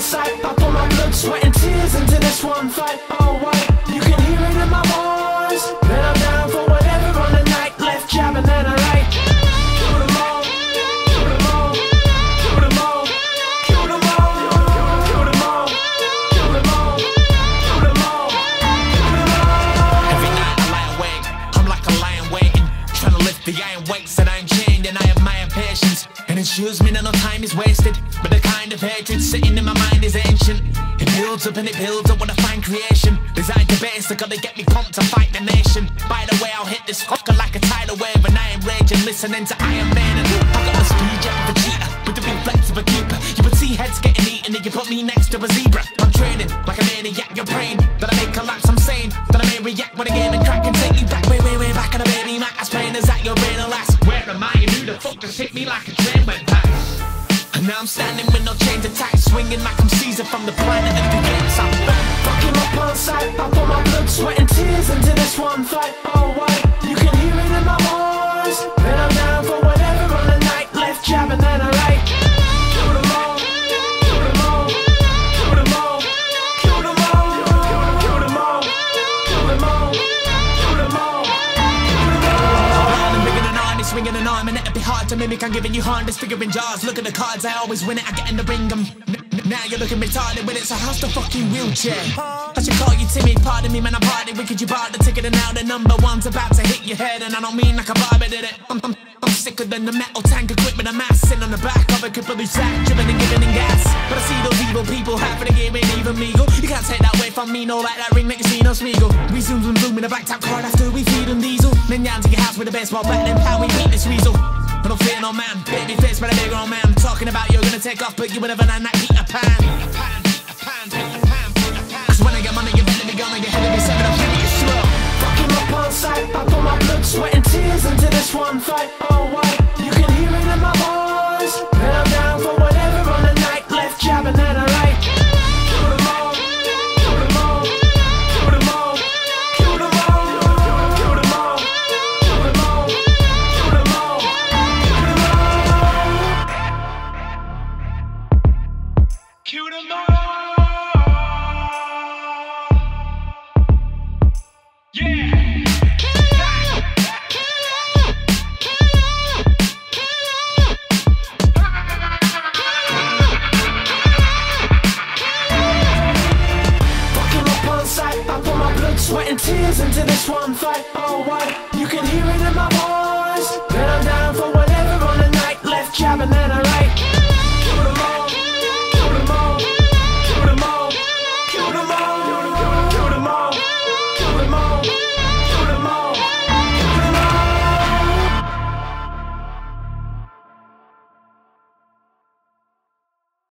on sight. I pour my blood, sweat and tears into this one fight. All white, you can hear it in my voice. Then I'm down for whatever on the night. Left jab and then a right. Kill them all, kill them all, kill them all, kill them all, kill them all, kill them all, kill them all, kill them all. Every night I lie awake, I'm like a lion waiting, trying to lift the iron weights that I'm chained, and I have my impatience. And it shows me that no time is wasted, but the kind of hatred sitting in my mind is ancient. It builds up and it builds up when I find creation. Designed to basic, gotta get me pumped to fight the nation. By the way, I'll hit this fucker like a tidal wave, and I am raging, listening to Iron Maiden. I got the speed jet of a cheetah, with the reflex of a keeper. You would see heads getting eaten if you put me next to a zebra. I'm training like a maniac, your brain that I may collapse, I'm sane that I may react when a game and crack and take you back. Way, way, way back, and I may be mad as pain as that your brain, alas. Where am I? And who the fuck just hit me like a train went past? And now I'm standing with no chains attached, swinging like I'm Caesar from the planet of the gates. I'm back, fucking up on sight. I pour my blood, sweat and tears into this one fight. All white, you can hear it in my voice. Then I'm down for whatever on the night. Left jab and then a right. Kill them all, kill them all, kill them all, kill them all, kill them all, kill them all, kill them all, kill them all. I'm bigger than army, swinging an arm, and it'd be hard to mimic. I'm giving you harm, disfiguring jars. Look at the cards, I always win it. I get in the ring, now you're looking retarded with it, so how's the fucking wheelchair? I should call you Timmy, pardon me man, I'm party wicked, you bought the ticket and now the #1's about to hit your head. And I don't mean like a barber did it, I'm sicker than the metal tank equipped with a mass. Sitting on the back of a cripple who's sack, driven and giving and gas. But I see those evil people half of the game ain't even legal. You can't take that away from me, no like that ring that you see no Spiegel. We zoom zoom zoom in a black top card after we feed them diesel. Then down to your house with a baseball bat, then how we beat this weasel. I don't fear no man, baby face by the big old man. I'm talking about you're gonna take off, but you will never land that Peter Pan. Cause when I get money, you better be gone, your head will be seven up, you slow. Fucking up on sight, I pour my blood, sweat and tears into this one fight. All white, you can hear it in my voice. Then I'm down for whatever on the night. Left jab and then a right. Kill them all, kill them all, kill them all, kill them all, kill them all, kill them all, kill them all, kill them all, kill them all. Sweat and tears into this one fight. All white, you can hear it in my voice. Then I'm down for whatever on the night. Left jab and then a right.